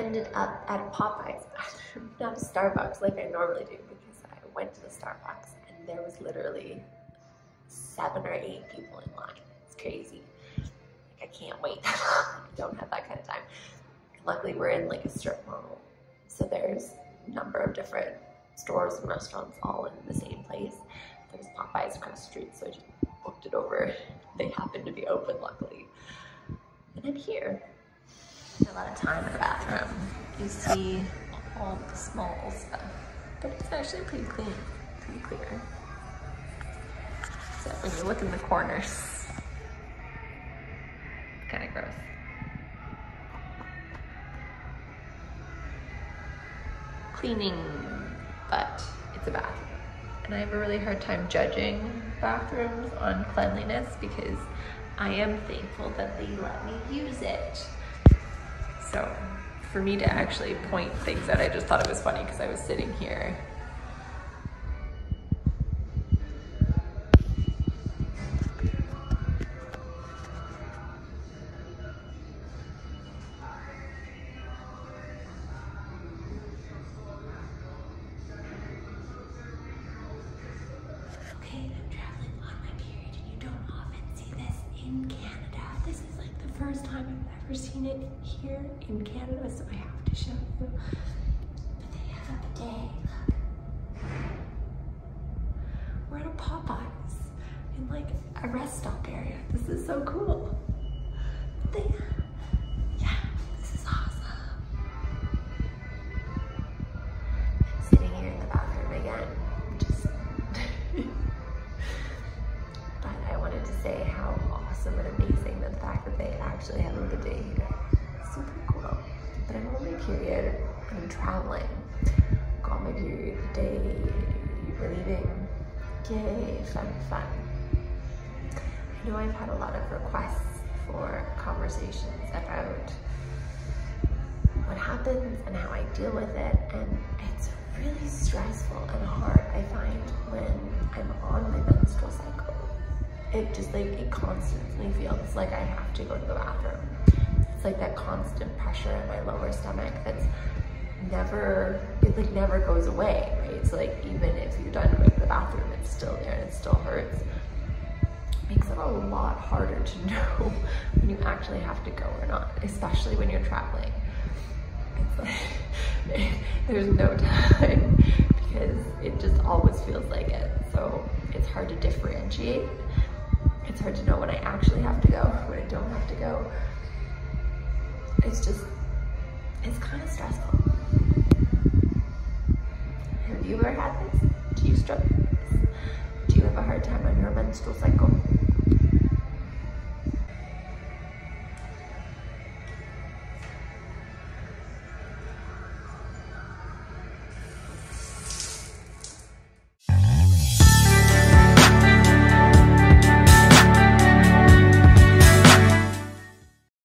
ended up at Popeyes. Not a Starbucks like I normally do, because I went to the Starbucks and there was literally 7 or 8 people in line. It's crazy. Like, I can't wait. I don't have that kind of time. And luckily we're in like a strip mall, so there's a number of different stores and restaurants all in the same place. There was Popeyes across the street, so I just booked it over. They happened to be open, luckily. And I'm here. A lot of time in the bathroom. You see all the small stuff, but it's actually pretty clean, pretty clear. Except when you look in the corners, kind of gross. Cleaning, but it's a bathroom. And I have a really hard time judging bathrooms on cleanliness, because I am thankful that they let me use it. So for me to actually point things out, I just thought it was funny because I was sitting here. Okay, I'm traveling on my period, and you don't often see this in Canada. This is like the first time I've ever seen it here in Canada, so I have to show you. But they have a bidet, look. We're at a Popeyes in like a rest stop area. This is so cool. But they, yeah, this is awesome. I'm sitting here in the bathroom again. Just but I wanted to say how awesome and amazing that the fact that they actually have a bidet here. Super cool. But I'm on my period, I'm traveling. Got my period today, we're leaving. Yay, fun, fun. I know I've had a lot of requests for conversations about what happens and how I deal with it, and it's really stressful and hard, I find, when I'm on my menstrual cycle. It just like, it constantly feels like I have to go to the bathroom. It's like that constant pressure in my lower stomach that's never, it like never goes away, right? So like, even if you're done going to the bathroom, it's still there and it still hurts. It makes it a lot harder to know when you actually have to go or not, especially when you're traveling. It's like, there's no time, because it just always feels like it. So it's hard to differentiate. It's hard to know when I actually have to go, when I don't have to go. It's just, it's kind of stressful. Have you ever had this? Do you struggle with this? Do you have a hard time on your menstrual cycle?